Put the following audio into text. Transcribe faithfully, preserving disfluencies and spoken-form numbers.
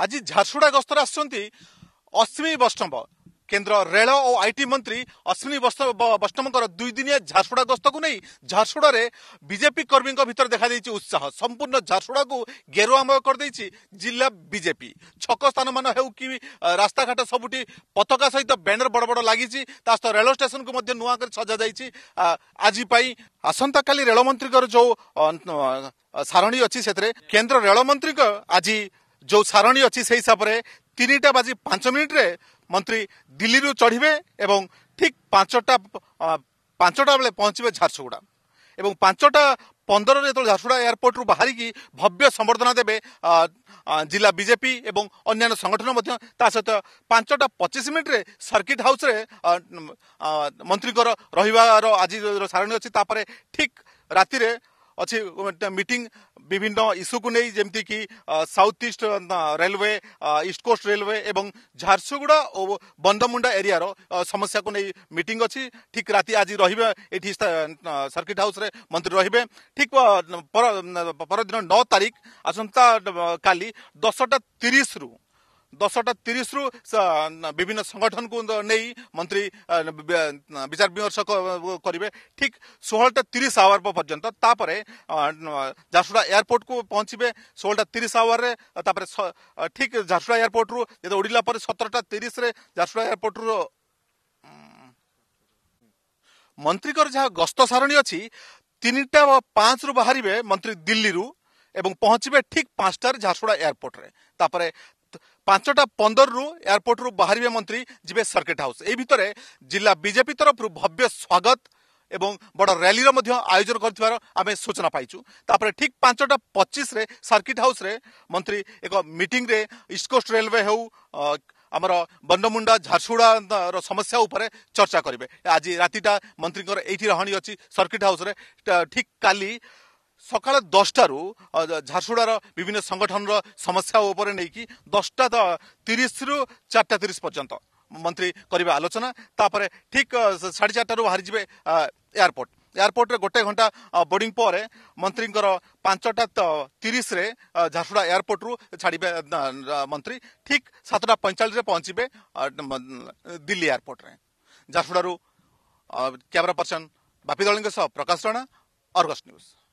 आज झारसुगुड़ा गस्तर अश्विनी वैष्णव केंद्र रेल और आईटी मंत्री अश्विनी वैष्णव दुईदिनिया झारसुगुड़ा गस्त को नहीं झारसुगुड़ा रे बीजेपी कर्मी भितर देखा उत्साह संपूर्ण झारसुगुड़ा को गेरुआमय करदे जिला बीजेपी छक स्थान मान हो कि रास्ता घाट सबुटी पताका सहित बैनर बड़ बड़ लगी सहित रेल स्टेशन को नुआ कर सजा जाइए। आज आसंता काली रेल मंत्री जो सारणी अच्छी से केन्द्र रेल मंत्री आज जो सारणी अच्छी से हिसाब से तीन टा बाजी पांच मिनिट्रे मंत्री दिल्ली रू चढ़े एवं ठीक पांचटा पांचटा बेले पहुंचे झारसुगुड़ा एवं पांचटा पंदर जो झारसुगुड़ा एयरपोर्ट रू बाहर की भव्य संबर्धना देवे जिला बीजेपी एवं अन्य संगठन सहित पांचटा पचिश मिनिट्रे सर्किट हाउस मंत्री रही आज सारणी अच्छी तापर ठीक राति अच्छी मीटिंग विभिन्न इश्यू को नहीं जमती कि south east railway east coast railway एवं झारसुगुड़ा और बंदमुंडा एरिया रो समस्या को नहीं मीटिंग अच्छी ठीक राति आज रही एठी सर्किट हाउस रे मंत्री रही ठीक परदिन नौ तारीख आसंता काली दसटा तीस रु दसटा तीस रु विभिन्न संगठन को नहीं मंत्री विचार विमर्श करेंगे ठीक सोलटा तीस आवर पर्यंत तापर झारसुगुड़ा एयरपोर्ट को पहुंचे सोलटा तीस आवर रे ठीक झारसुगुड़ा एयरपोर्ट रु जो उड़ीला सतरटा तीस झारसुगुड़ा एयरपोर्ट रु मंत्री जहाँ गस्त सारणी अच्छी तीन टा पांच रु बाहर मंत्री दिल्ली रु एवं पहुंचे ठीक पांचटार झारसुगुड़ा एयरपोर्ट रे पांचटा पंदर रु एयरपोर्ट रु बाहर मंत्री जीवे सर्किट हाउस ए भितर जिला बीजेपी तरफ भव्य स्वागत एवं बड़ रैली आयोजन कर सूचना पाइचु। ठीक पांचटा पच्चीस सर्किट हाउस रे मंत्री एक मीटिंग रे ईस्ट कोस्ट रेलवे हो आमर बंदमुंडा झारसुगुड़ा रो समस्या उपरे चर्चा करेंगे। आज रातिटा मंत्री एठी रहणी अच्छी सर्किट हाउस रे ठीक काली सकाल दसटू झारसुगुड़ा विभिन्न संगठन समस्या उपर नहीं कि दसटा तीस रु चार्टा तीस पर्यंत मंत्री करेंगे आलोचना तापर ठीक साढ़े चार्टू बाहरी जाए एयरपोर्ट एयरपोर्ट रे गोटे घंटा बोर्डिंग पर मंत्री पांचटा तीस झारसुगुड़ा एयरपोर्ट रु छाड़े मंत्री ठीक सातटा पैंचाश पहुंचे दिल्ली एयरपोर्ट रे झारसुगुड़ा कैमरा पर्सन बापी दल प्रकाश राणा आर्गस न्यूज।